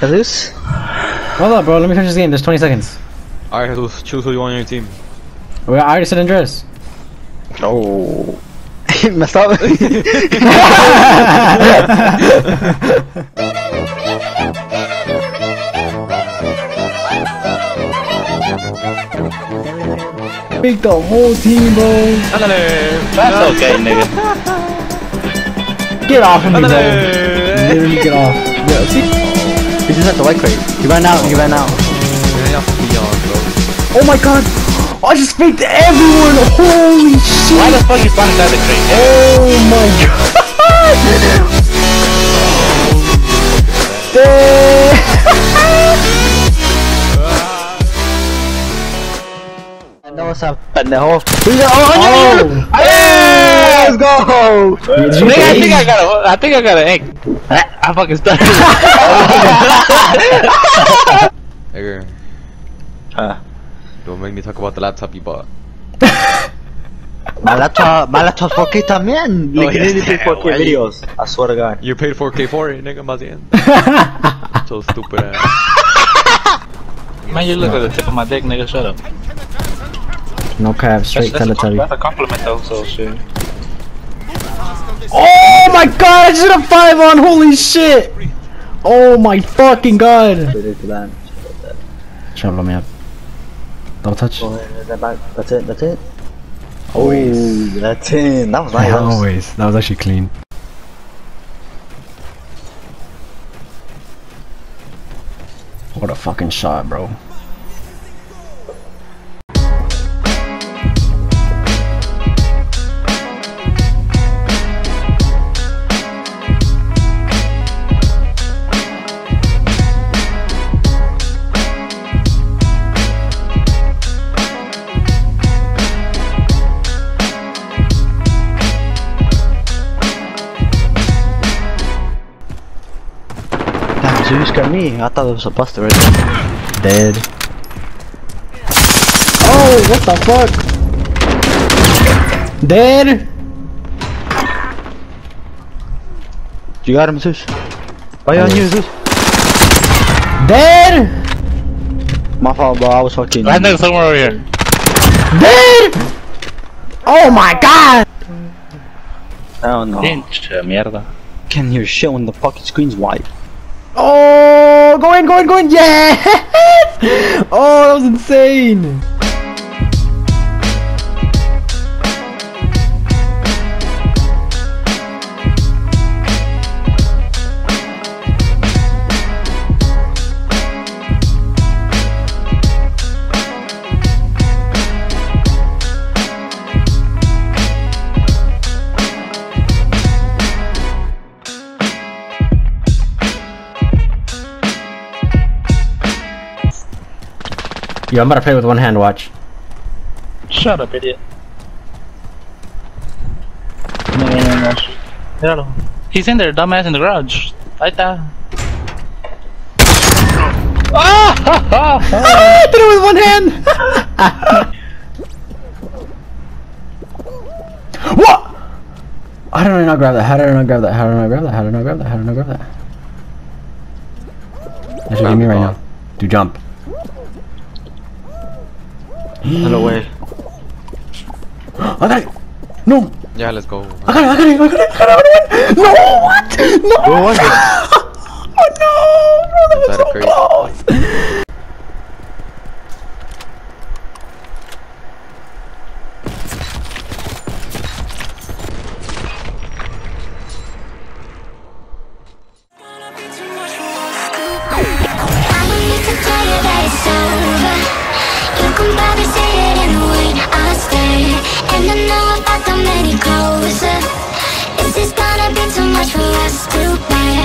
Helus? Hold up, bro, let me finish this game, there's 20 seconds. Alright, Helus, choose who you want on your team. Well, I already said Andres. No. He messed up. Pick the whole team, bro. That's okay, nigga. Get off of me, bro. Literally get off. Yo, see? This is at the white crate. You ran out, you ran out. Oh my god! I just faked everyone! Holy shit! Why the fuck you spawned inside the crate? Oh my god! Damn! No, what's up, pendejo? Oh! Hey! Let's go! Nigga, I think I got an egg. I fucking stuck. Nigga. Huh? Don't make me talk about the laptop you bought. my laptop 4K también. Like, you didn't pay 4K videos. I swear to God. You paid 4K for it, nigga, más bien. So stupid ass. Man, you look at the tip of my dick, nigga, shut up. No crap, straight Teletubby. That's a compliment though, so shit. Oh my god, I just hit a 5 on, holy shit! Oh my fucking god! Try to blow me up. Don't touch. That's it. Always. That's it. That was nice. Yeah, always. That was actually clean. What a fucking shot, bro. You just got me. I thought it was a buster right there. Dead. Oh, what the fuck? Dead. You got him, Zeus. Why on you, Zeus? Dead. My fault, bro. I was fucking. That nigga somewhere over here. Dead. Oh my god. Oh no. Pinche mierda. Can't hear shit when the fucking screen's white. Oh, go in, yeah! Oh, that was insane! Yo, I'm about to play with one hand, watch. Shut up, idiot. No. He's in there, dumbass, in the garage. Right there. I did it with one hand! What? How did I not grab that? That should be me right now. Do jump. No way. I got it! No! Yeah, let's go. I got it! No! What? No! Where was it? Oh no! Bro, that was so close! Is this gonna be too much for us to bear?